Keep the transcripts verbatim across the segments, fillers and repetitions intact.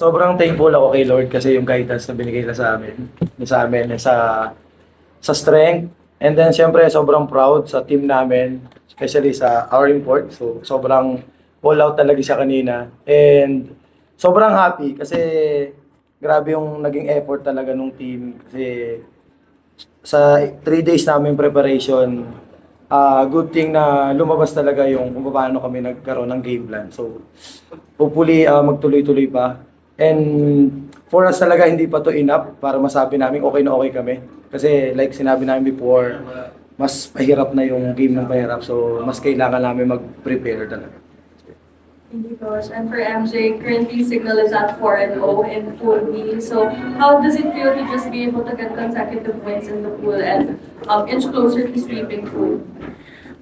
Sobrang thankful ako kay Lord kasi yung guidance na binigay na sa amin, sa amin, sa, sa strength. And then, siyempre, sobrang proud sa team namin, especially sa our import. So, sobrang all out talaga siya kanina. And sobrang happy kasi grabe yung naging effort talaga nung team. Kasi sa three days namin preparation, uh, good thing na lumabas talaga yung kung paano kami nagkaroon ng game plan. So, hopefully, uh, magtuloy-tuloy pa. And for us talaga, hindi pa to enough para masabi namin okay na okay kami. Kasi like sinabi namin before, mas pahirap na yung game ng pahirap. So mas kailangan namin mag-prepare talaga. Thank you, Coach. And for M J, currently Cignal is at four and oh in Pool B. So how does it feel to just be able to get consecutive wins in the pool and um, inch closer to sweeping pool?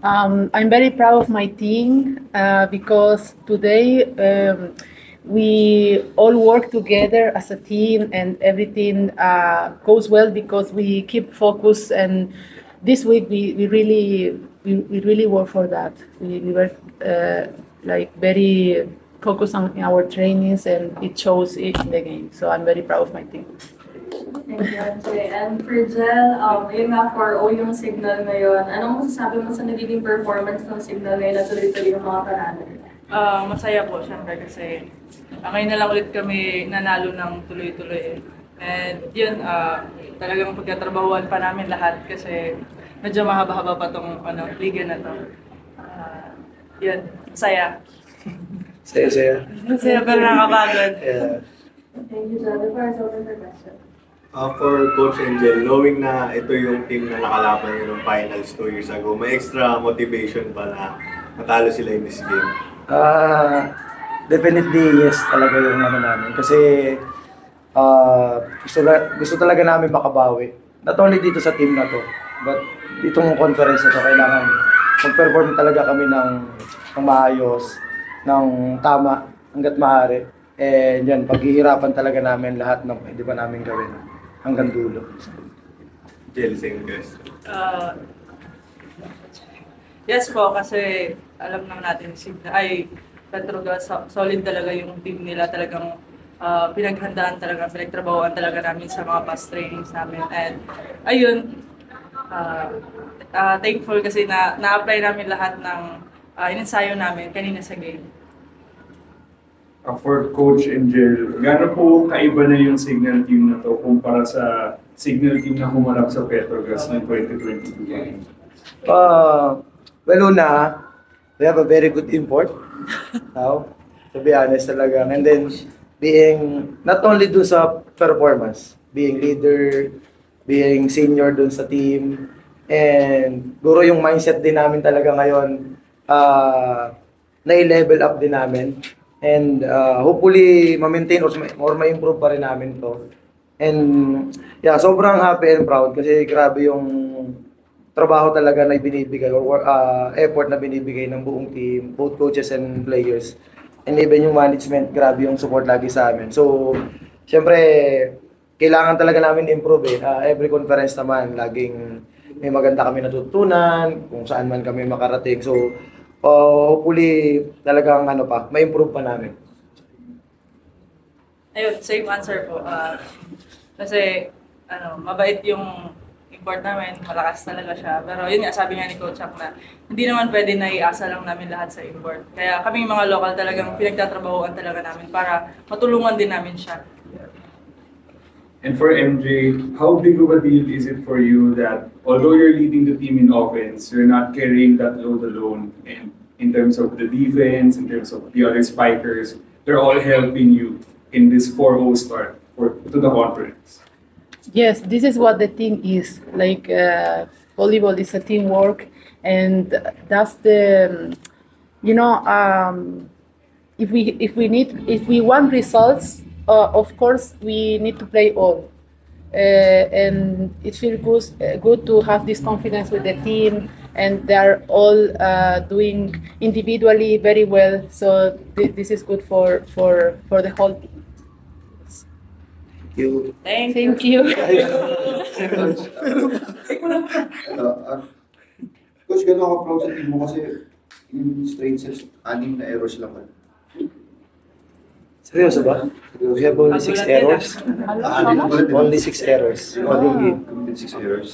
Um, I'm very proud of my team uh, because today, um, we all work together as a team and everything uh, goes well because we keep focus, and this week we, we really we, we really work for that. We, we were uh, like very focused on our trainings and it shows in the game. So I'm very proud of my team. Thank you, M J. And for Jel, um, yun nga four oh yung Cignal ngayon. Anong masasabi mo sa nagiging performance ng Cignal ngayon na tuloy-tuloy yung mga parameter? Uh, masaya po, syempre, kasi uh, ngayon na lang ulit kami nanalo ng tuloy-tuloy eh. And yun, uh, talagang pagkatrabahuan pa namin lahat kasi medyo mahaba-haba pa tong ano, liga na to. Uh, yun, masaya. Saya-saya. Masaya pero nakapagod. Yeah. Thank you, Jennifer. So, what's your question? Uh, for Coach Angel, knowing na ito yung team na nakalaban nyo ng finals two years ago, may extra motivation ba na matalo sila in this game? Uh, definitely yes talaga yung naman namin. Kasi uh, gusto, gusto talaga namin makabawi. Not only dito sa team na to, but itong conference na to, kailangan mag-perform talaga kami ng, ng maayos, ng tama, hanggat maaari. And yan, paghihirapan talaga namin lahat ng pwede pa namin gawin hanggang dulo. Jill, same question. Uh, yes po, kasi alam naman natin, Cignal, ay, Petro Gazz, solid talaga yung team nila. Talagang uh, pinaghandaan talaga, pinagtrabahoan talaga namin sa mga past trainings namin. And ayun, uh, uh, thankful kasi na na-apply namin lahat ng uh, inensayo namin kanina sa game. Uh, for Coach Angel, gaano po kaiba na yung Cignal team na to kumpara sa Cignal team na humarap sa Petro Gazz ng twenty twenty-two? Uh, well, una, we have a very good import now, to be honest talaga. And then, being not only dun sa performance, being leader, being senior dun sa team, and guro yung mindset din namin talaga ngayon, uh, na-level up din namin. And uh, hopefully, ma-maintain or, or ma-improve pa rin namin to. And yeah, sobrang happy and proud kasi grabe yung trabaho talaga na binibigay or uh, effort na binibigay ng buong team, both coaches and players. And even yung management, grabe yung support lagi sa amin. So, syempre, kailangan talaga namin improve eh. Uh, every conference naman, laging may maganda kami natutunan, kung saan man kami makarating. So, Uh, hopefully, talagang ano pa, ma-improve pa namin. Ayun, same answer po. Uh, kasi, ano, mabait yung import namin, malakas talaga siya. Pero yun nga, sabi nga ni Coach Chuck na, hindi naman pwede na iasa lang namin lahat sa import. Kaya kami mga local talagang pinagtatrabahoan talaga namin para matulungan din namin siya. And for M J, how big of a deal is it for you that although you're leading the team in offense, you're not carrying that load alone? And in terms of the defense, in terms of the other spikers, they're all helping you in this four oh start for, to the conference. Yes, this is what the team is. Like, uh, volleyball is a teamwork, and that's the, you know, um, if we if we need if we want results. Uh, of course, we need to play all, uh, and it feels good, uh, good to have this confidence with the team, and they are all uh, doing individually very well. So th this is good for for for the whole team. Thank you. Thank, Thank you. Coach, gano'n ako proud sa team mo kasi yung straight sets, anim na errors lang. Seryoso ba? We have only six errors. Only six errors. Only six errors.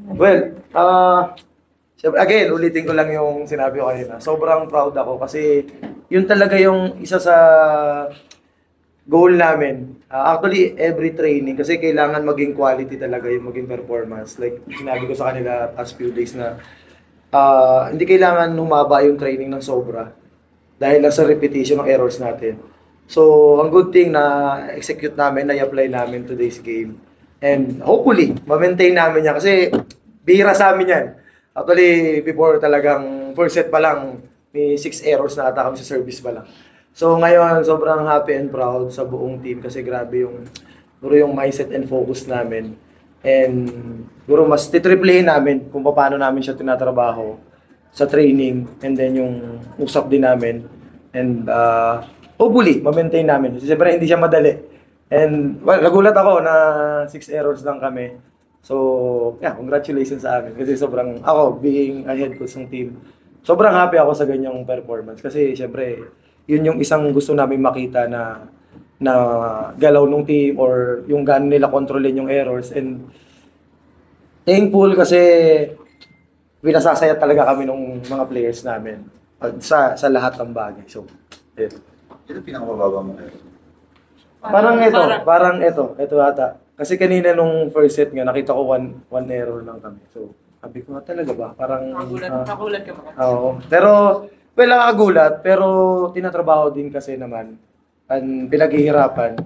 Well, uh, again, ulitin ko lang yung sinabi ko kanina. Sobrang proud ako kasi yun talaga yung isa sa goal namin. Uh, actually, every training kasi kailangan maging quality talaga yung maging performance. Like sinabi ko sa kanila past few days na uh, hindi kailangan humaba yung training ng sobra dahil lang sa repetition ng errors natin. So, ang good thing na execute namin, na-apply namin today's game. And hopefully, ma-maintain namin yan kasi bihira sa amin yan. Actually, before talagang first set pa lang, may six errors na ata kami sa service pa lang. So ngayon, sobrang happy and proud sa buong team kasi grabe yung, guro yung mindset and focus namin. And guro mas titriplehin namin kung paano namin siya tinatrabaho sa training and then yung usap din namin. And uh, hopefully, ma-maintain namin. Siyempre, hindi siya madali. And well, nagulat ako na six errors lang kami. So, yeah, congratulations sa amin kasi sobrang, ako being a head coach ng team, sobrang happy ako sa ganyang performance kasi syempre, yun yung isang gusto namin makita na na galaw ng team or yung gaano nila kontrolin yung errors and thankful kasi pinasasaya talaga kami ng mga players namin sa sa lahat ng bagay. So, ito. Ito pinakamababa mo. Parang ito, parang ito, ito ata. Kasi kanina nung first set nga, nakita ko one, one error lang kami. So, sabi ko nga talaga ba? Parang... Nakagulat, uh, nakagulat ka ba? Oo. Pero, well, nakagulat. Pero, tinatrabaho din kasi naman. And, pinaghihirapan.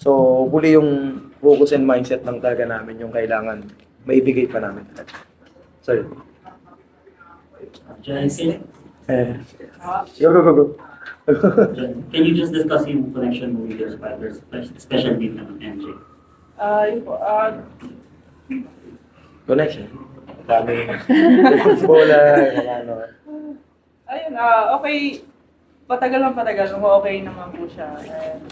So, huli yung focus and mindset ng taga namin yung kailangan maibigay pa namin. Sorry. Jason? Eh. Go, go, go, go. Can you just discuss yung connection with your spiders, especially with M J? Ah, yun po. Connection. Dami. Bola, mga ano. Ayun, ah, okay. Patagal lang patagal. Okay naman po siya. And,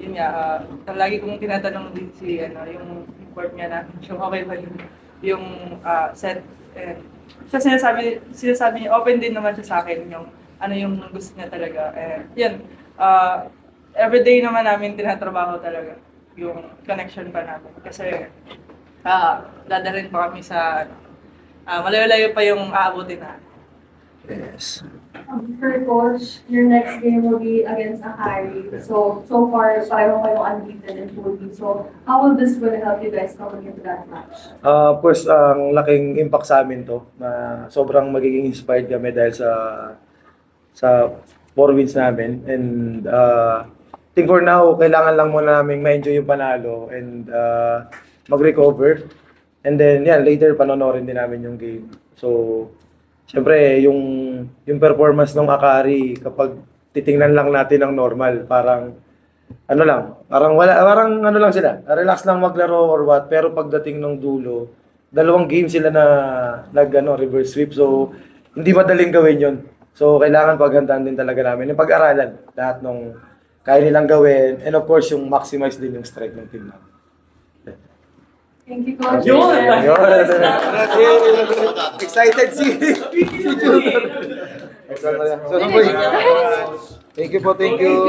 yun nga, ah, lagi kong tinatanong din si, ano, yung report niya na, yung okay ba yung, yung ah, set. And, siya sinasabi, sinasabi niya, open din naman siya sa akin yung, ano yung gusto niya talaga. And, yun, ah, everyday naman namin tinatrabaho talaga yung connection pa namin kasi uh, dadalhin pa kami sa uh, malayo-layo pa yung aabutin natin. Yes. Um, for coach, your next game will be against Akari. So, so far, parang kayong unbeaten in Pool B. So, how will this will help you guys coming into that match? Uh, of course, ang laking impact sa amin to na sobrang magiging inspired kami dahil sa sa four wins namin and uh, I think for now, kailangan lang muna namin ma-enjoy yung panalo and uh, mag-recover. And then, yan, later panonorin din namin yung game. So, syempre, yung, yung performance ng Akari, kapag titingnan lang natin ng normal, parang, ano lang, parang, wala, parang ano lang sila, relax lang maglaro or what, pero pagdating ng dulo, dalawang game sila na nag, ano, reverse sweep. So, hindi madaling gawin yun. So, kailangan paghandaan din talaga namin. Yung pag-aralan, lahat ng kaya nilang gawin, and of course, yung maximize din yung strike ng team namin. Thank you, Coach. Yun! Excited si Junior. Thank you po, thank you.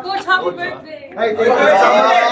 Coach, happy birthday! Hi, thank you.